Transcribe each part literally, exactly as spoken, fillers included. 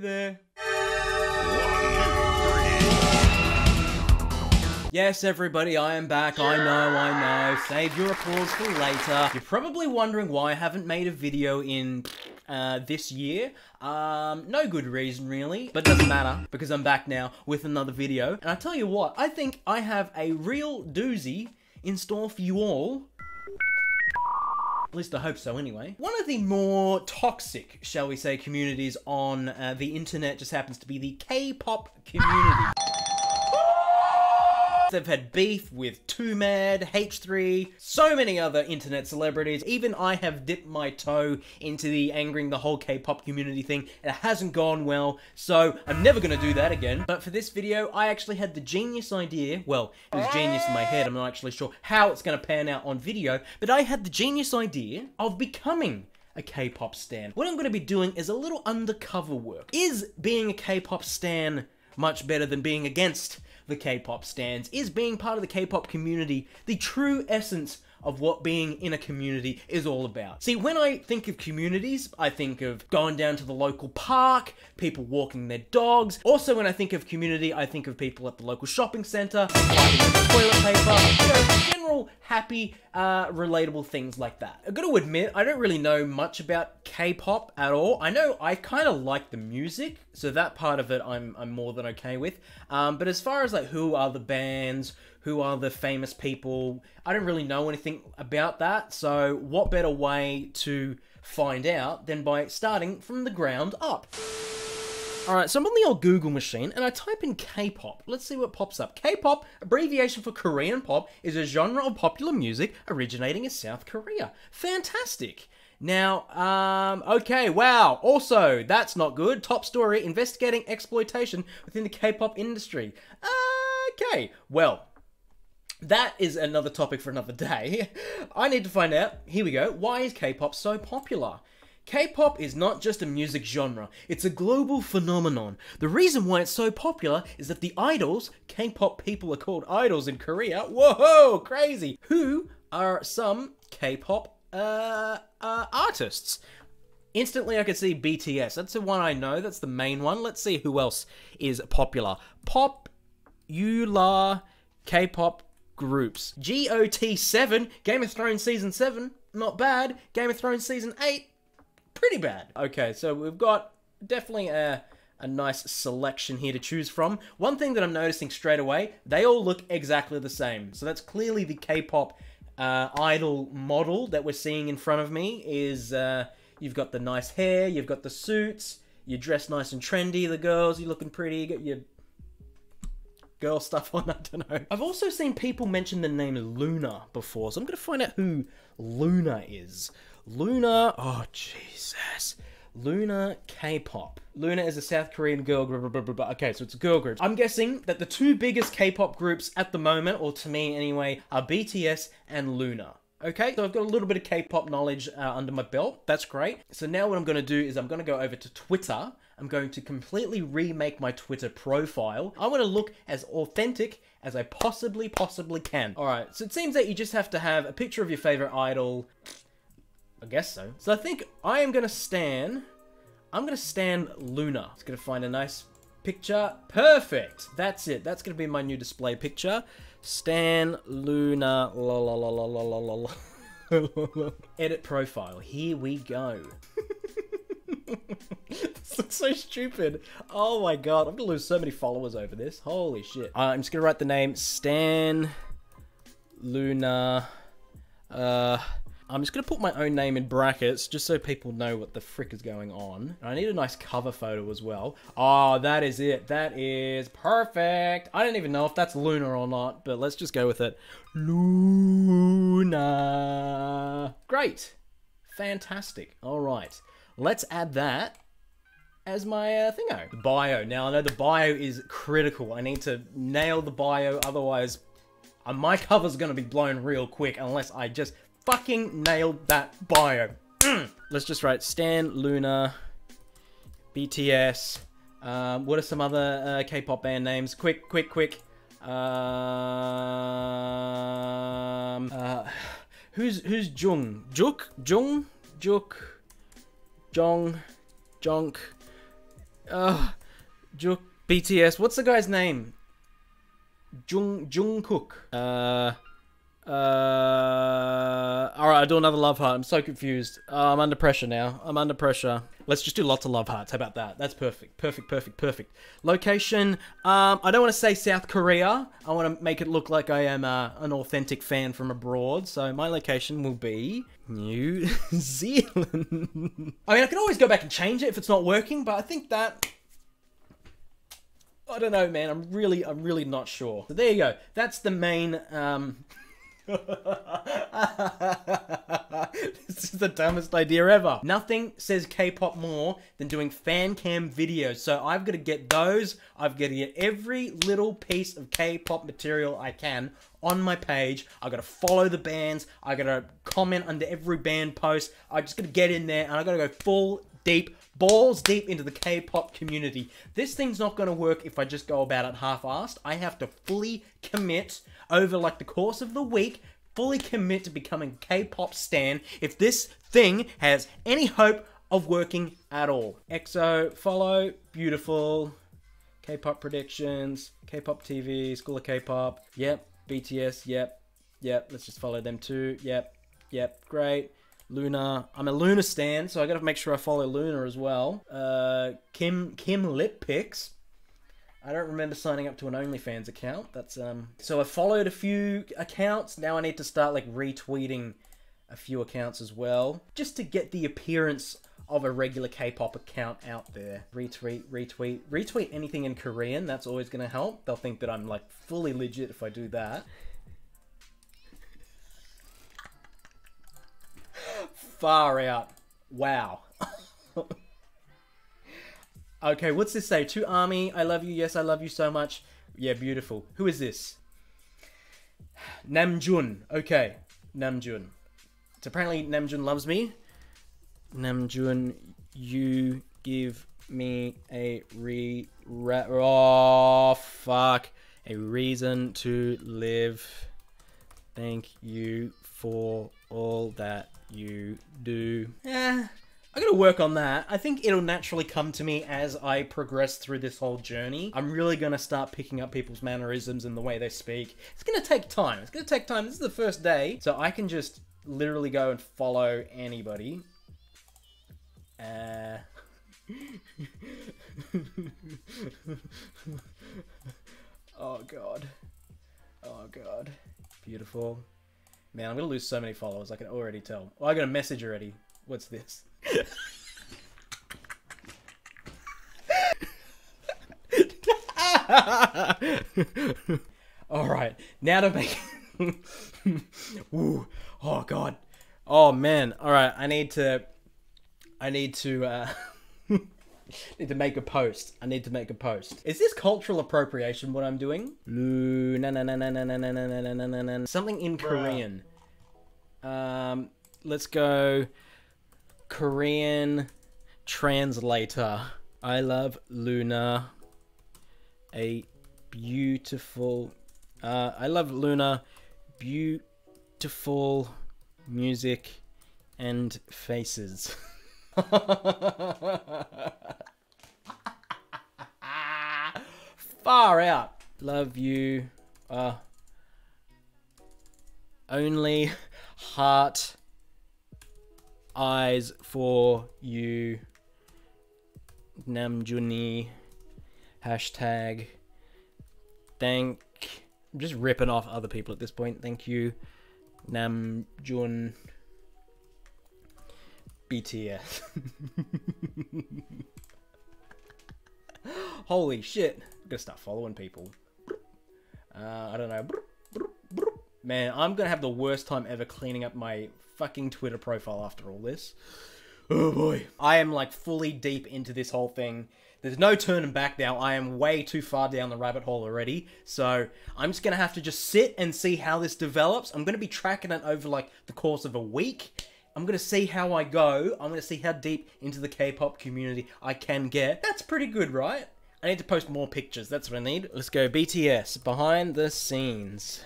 there. Yes, everybody, I am back. I know, I know. Save your applause for later. You're probably wondering why I haven't made a video in uh, this year. Um, no good reason, really. But it doesn't matter, because I'm back now with another video. And I tell you what, I think I have a real doozy in store for you all. At least I hope so anyway. One of the more toxic, shall we say, communities on uh, the internet just happens to be the K-pop community. They've had beef with Twomad, H three, so many other internet celebrities. Even I have dipped my toe into the angering the whole K-pop community thing. It hasn't gone well, so I'm never gonna do that again. But for this video, I actually had the genius idea. Well, it was genius in my head. I'm not actually sure how it's gonna pan out on video, but I had the genius idea of becoming a K-pop stan. What I'm gonna be doing is a little undercover work. Is being a K-pop stan much better than being against the K-pop stans? Is being part of the K-pop community the true essence of what being in a community is all about? See, when I think of communities, I think of going down to the local park, people walking their dogs. Also, when I think of community, I think of people at the local shopping center, toilet paper, you know, general happy, uh, relatable things like that. I've got to admit, I don't really know much about K-pop at all. I know I kind of like the music, so that part of it I'm, I'm more than okay with. Um, but as far as like who are the bands, who are the famous people, I don't really know anything about that, so what better way to find out than by starting from the ground up? Alright, so I'm on the old Google machine, and I type in K-pop. Let's see what pops up. K-pop, abbreviation for Korean pop, is a genre of popular music originating in South Korea. Fantastic! Now, um, okay, wow. Also, that's not good. Top story, investigating exploitation within the K-pop industry. Okay, well, that is another topic for another day. I need to find out, here we go, why is K-pop so popular? K-pop is not just a music genre, it's a global phenomenon. The reason why it's so popular is that the idols, K-pop people are called idols in Korea, whoa, crazy, who are some K-pop uh, uh, artists. Instantly I could see B T S, that's the one I know, that's the main one. Let's see who else is popular. Popular K-pop groups. G O T seven, Game of Thrones Season seven, not bad. Game of Thrones Season eight, pretty bad. Okay, so we've got definitely a, a nice selection here to choose from. One thing that I'm noticing straight away, they all look exactly the same. So that's clearly the K-pop uh, idol model that we're seeing in front of me is uh, you've got the nice hair, you've got the suits, you're dressed nice and trendy, the girls, you're looking pretty, you got your girl stuff on, I don't know. I've also seen people mention the name Luna before, so I'm gonna find out who Luna is. Luna, oh Jesus. Luna K-pop. Luna is a South Korean girl group, blah, blah, blah. Okay, so it's a girl group. I'm guessing that the two biggest K-pop groups at the moment, or to me anyway, are B T S and Luna. Okay, so I've got a little bit of K-pop knowledge uh, under my belt. That's great. So now what I'm gonna do is I'm gonna go over to Twitter. I'm going to completely remake my Twitter profile. I want to look as authentic as I possibly, possibly can. All right, so it seems that you just have to have a picture of your favorite idol. I guess so. So I think I am gonna stan, I'm gonna stan Luna. It's gonna find a nice picture. Perfect, that's it. That's gonna be my new display picture. Stan Luna, la la la la la la la. Edit profile, here we go. This looks so stupid. Oh my god, I'm gonna lose so many followers over this. Holy shit. Uh, I'm just gonna write the name Stan Luna. Uh, I'm just gonna put my own name in brackets just so people know what the frick is going on. And I need a nice cover photo as well. Oh, that is it. That is perfect. I don't even know if that's Luna or not, but let's just go with it. Luna. Great. Fantastic. All right. Let's add that as my uh, thingo. The bio. Now, I know the bio is critical. I need to nail the bio, otherwise uh, my cover's gonna be blown real quick unless I just fucking nailed that bio. Let's just write Stan Luna, B T S. Um, what are some other uh, K-pop band names? Quick, quick, quick. Um, uh, who's who's Jung? Juk? Jung? Juk? Jong, Junk, Oh, Juk B T S. What's the guy's name? Jung Jungkook. Uh, uh. All right, I'll do another love heart. I'm so confused. Uh, I'm under pressure now. I'm under pressure. Let's just do lots of love hearts. How about that? That's perfect. Perfect. Perfect. Perfect. Location. Um, I don't want to say South Korea. I want to make it look like I am uh, an authentic fan from abroad. So my location will be New Zealand. I mean, I can always go back and change it if it's not working, but I think that. I don't know, man. I'm really, I'm really not sure. So there you go. That's the main, um... this is the dumbest idea ever. Nothing says K-pop more than doing fan cam videos. So I've got to get those. I've got to get every little piece of K-pop material I can on my page. I've got to follow the bands. I've got to comment under every band post. I just got to get in there and I've got to go full deep, balls deep into the K-pop community. This thing's not going to work if I just go about it half-assed. I have to fully commit over like the course of the week, fully commit to becoming a K-pop stan if this thing has any hope of working at all. EXO, follow, beautiful, K-pop predictions, K-pop T V, School of K-pop, yep, B T S, yep, yep, let's just follow them too, yep, yep, great. Luna, I'm a Luna stan, so I gotta make sure I follow Luna as well. Uh, Kim, Kim Lip Picks. I don't remember signing up to an OnlyFans account. That's um. So I followed a few accounts. Now I need to start like retweeting a few accounts as well, just to get the appearance of a regular K-pop account out there. Retweet, retweet, retweet anything in Korean. That's always gonna help. They'll think that I'm like fully legit if I do that. Far out. Wow. Okay, what's this say? To ARMY, I love you. Yes, I love you so much. Yeah, beautiful. Who is this? Namjoon. Okay, Namjoon. It's apparently Namjoon loves me. Namjoon, you give me a re... re oh, fuck. A reason to live. Thank you for all that you do. Yeah, I gotta work on that. I think it'll naturally come to me as I progress through this whole journey. I'm really gonna start picking up people's mannerisms and the way they speak. It's gonna take time. It's gonna take time. This is the first day, so I can just literally go and follow anybody. Uh... oh, God. Oh, God. Beautiful. Man, I'm gonna lose so many followers, I can already tell. Oh, I got a message already. What's this? Alright, now to make... Ooh. Oh, God. Oh, man. Alright, I need to... I need to, uh... need to make a post. I need to make a post. Is this cultural appropriation what I'm doing? Luna na na na na na na na na na na na. Something in Korean. Um, let's go Korean translator. I love Luna. A beautiful uh I love Luna. Beautiful music and faces. Far out. Love you. Uh, only heart eyes for you. Namjoon. Hashtag. Thank. I'm just ripping off other people at this point. Thank you. Namjoon. B T S. Holy shit. I'm gonna start following people. Uh, I don't know. Man, I'm gonna have the worst time ever cleaning up my fucking Twitter profile after all this. Oh boy. I am like fully deep into this whole thing. There's no turning back now. I am way too far down the rabbit hole already. So I'm just gonna have to just sit and see how this develops. I'm gonna be tracking it over like the course of a week. I'm going to see how I go. I'm going to see how deep into the K-pop community I can get. That's pretty good, right? I need to post more pictures. That's what I need. Let's go B T S. Behind the scenes.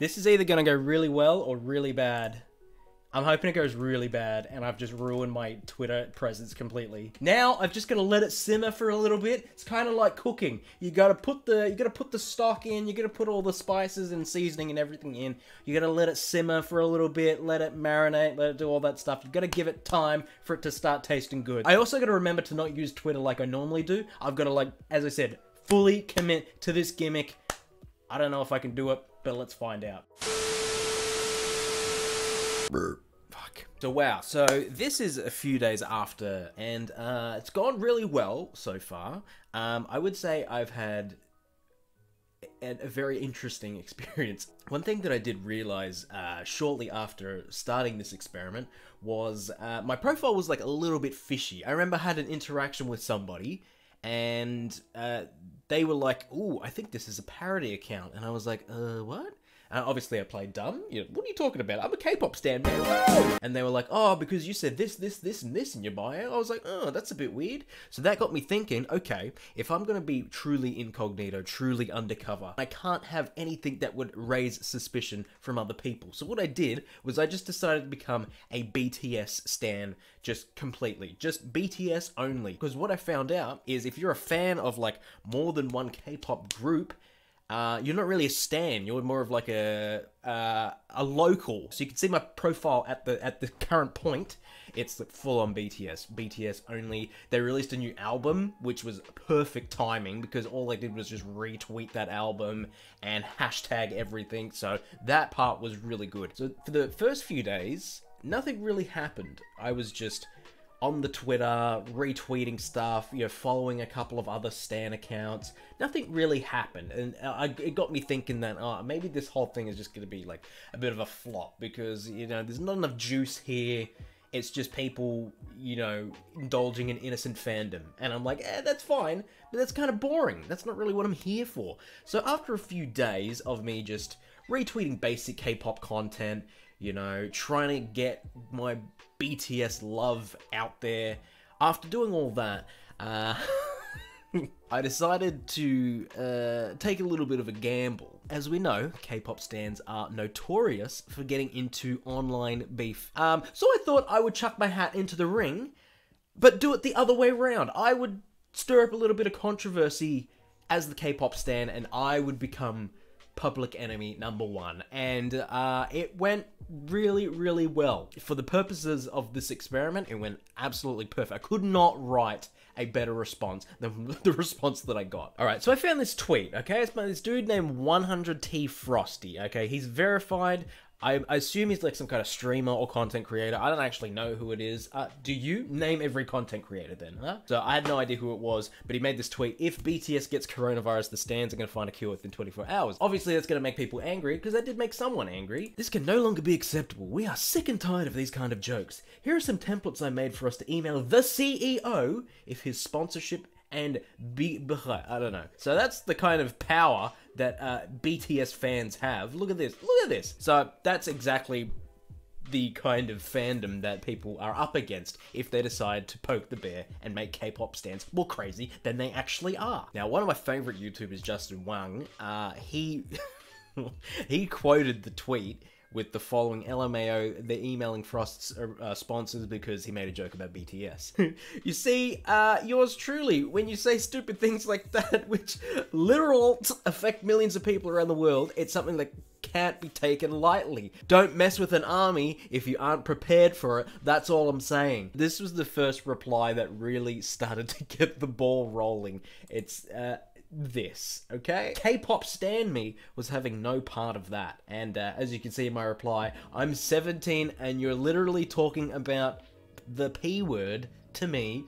This is either going to go really well or really bad. I'm hoping it goes really bad and I've just ruined my Twitter presence completely. Now I've just got to let it simmer for a little bit. It's kind of like cooking. You got to put the you got to put the stock in, you got to put all the spices and seasoning and everything in. You got to let it simmer for a little bit, let it marinate, let it do all that stuff. You got to give it time for it to start tasting good. I also got to remember to not use Twitter like I normally do. I've got to, like, as I said, fully commit to this gimmick. I don't know if I can do it, but let's find out. Fuck. So wow, so this is a few days after, and uh, it's gone really well so far. Um, I would say I've had a, a very interesting experience. One thing that I did realize uh, shortly after starting this experiment was uh, my profile was like a little bit fishy. I remember I had an interaction with somebody, and uh, they were like, "Ooh, I think this is a parody account," and I was like, "Uh, what?" And obviously I played dumb. You know, what are you talking about? I'm a K-pop stan, man. Whoa! And they were like, oh, because you said this, this, this, and this in your bio. I was like, oh, that's a bit weird. So that got me thinking, okay, if I'm going to be truly incognito, truly undercover, I can't have anything that would raise suspicion from other people. So what I did was I just decided to become a B T S stan, just completely. Just B T S only. Because what I found out is if you're a fan of, like, more than one K-pop group, Uh, you're not really a stan, you're more of like a, uh, a local. So you can see my profile at the at the current point, it's like full on B T S, B T S only. They released a new album, which was perfect timing because all I did was just retweet that album and hashtag everything. So that part was really good. So for the first few days, nothing really happened. I was just on the Twitter, retweeting stuff, you know, following a couple of other stan accounts. Nothing really happened, and I, it got me thinking that, oh, maybe this whole thing is just going to be like a bit of a flop because, you know, there's not enough juice here. It's just people, you know, indulging in innocent fandom. And I'm like, eh, that's fine, but that's kind of boring. That's not really what I'm here for. So after a few days of me just retweeting basic K-pop content, you know, trying to get my B T S love out there. After doing all that, uh, I decided to uh, take a little bit of a gamble. As we know, K-pop stans are notorious for getting into online beef. Um, so I thought I would chuck my hat into the ring, but do it the other way around. I would stir up a little bit of controversy as the K-pop stan, and I would become public enemy number one, and uh, it went really, really well. For the purposes of this experiment, it went absolutely perfect. I could not write a better response than the response that I got. All right, so I found this tweet, okay? It's by this dude named one hundred T Frosty, okay? He's verified. I, I assume he's like some kind of streamer or content creator. I don't actually know who it is. Uh, do you? Name every content creator then, huh? So I had no idea who it was, but he made this tweet. If B T S gets coronavirus, the stans are going to find a cure within twenty-four hours. Obviously, that's going to make people angry, because that did make someone angry. This can no longer be acceptable. We are sick and tired of these kind of jokes. Here are some templates I made for us to email the C E O if his sponsorship and B... I don't know. So that's the kind of power that uh, B T S fans have. Look at this. Look at this. So that's exactly the kind of fandom that people are up against if they decide to poke the bear and make K-pop stans more crazy than they actually are. Now, one of my favorite YouTubers, Justin Wong, uh, he, he quoted the tweet with the following L M A O, they're emailing Frost's uh, sponsors because he made a joke about B T S. You see, uh, yours truly, when you say stupid things like that, which literally affect millions of people around the world, it's something that can't be taken lightly. Don't mess with an army if you aren't prepared for it, that's all I'm saying. This was the first reply that really started to get the ball rolling. It's, uh, this, okay? K-pop stan me was having no part of that. And uh, as you can see in my reply, I'm seventeen and you're literally talking about the P word to me.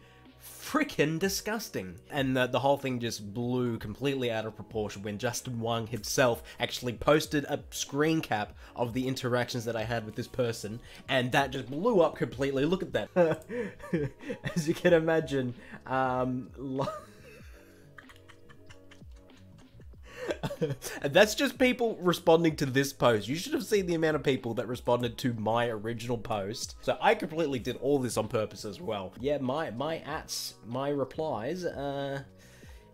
Freaking disgusting. And the, the whole thing just blew completely out of proportion when Justin Wong himself actually posted a screen cap of the interactions that I had with this person, and that just blew up completely. Look at that. As you can imagine, um... and that's just people responding to this post. You should have seen the amount of people that responded to my original post. So I completely did all this on purpose as well. Yeah, my my ats, my replies, uh,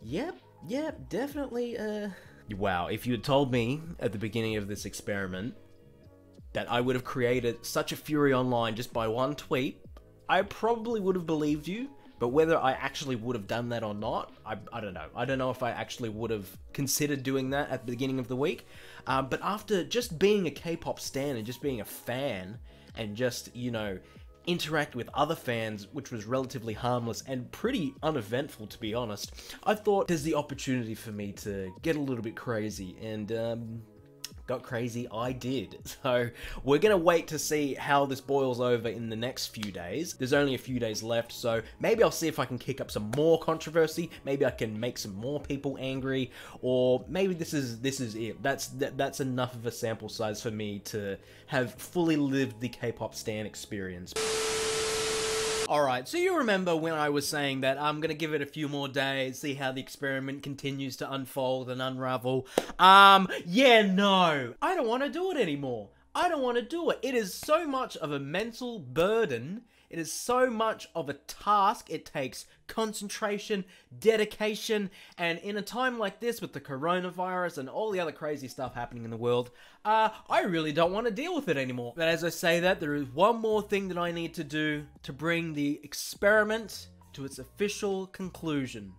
yep, yep, definitely, uh... Wow, if you had told me at the beginning of this experiment that I would have created such a fury online just by one tweet, I probably would have believed you. But whether I actually would have done that or not, I, I don't know. I don't know if I actually would have considered doing that at the beginning of the week. Um, but after just being a K-pop stan and just being a fan and just, you know, interact with other fans, which was relatively harmless and pretty uneventful, to be honest, I thought there's the opportunity for me to get a little bit crazy, and um, got crazy I did. So we're gonna wait to see how this boils over in the next few days. There's only a few days left, so maybe I'll see if I can kick up some more controversy, maybe I can make some more people angry, or maybe this is this is it. That's that, that's enough of a sample size for me to have fully lived the K-pop stan experience. Alright, so you remember when I was saying that I'm gonna give it a few more days, see how the experiment continues to unfold and unravel. Um, yeah, no. I don't want to do it anymore. I don't want to do it. It is so much of a mental burden. It is so much of a task. It takes concentration, dedication, and in a time like this with the coronavirus and all the other crazy stuff happening in the world, uh, I really don't want to deal with it anymore. But as I say that, there is one more thing that I need to do to bring the experiment to its official conclusion.